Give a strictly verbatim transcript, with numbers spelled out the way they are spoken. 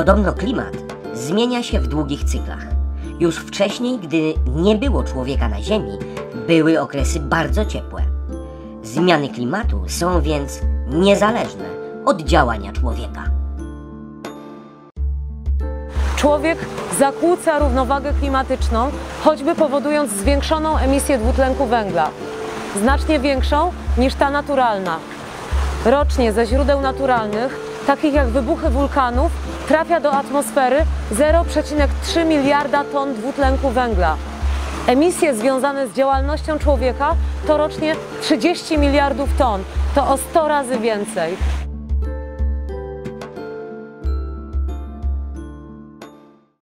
Podobno klimat zmienia się w długich cyklach. Już wcześniej, gdy nie było człowieka na Ziemi, były okresy bardzo ciepłe. Zmiany klimatu są więc niezależne od działania człowieka. Człowiek zakłóca równowagę klimatyczną, choćby powodując zwiększoną emisję dwutlenku węgla, znacznie większą niż ta naturalna. Rocznie ze źródeł naturalnych, takich jak wybuchy wulkanów, trafia do atmosfery zero przecinek trzy miliarda ton dwutlenku węgla. Emisje związane z działalnością człowieka to rocznie trzydzieści miliardów ton, to o sto razy więcej.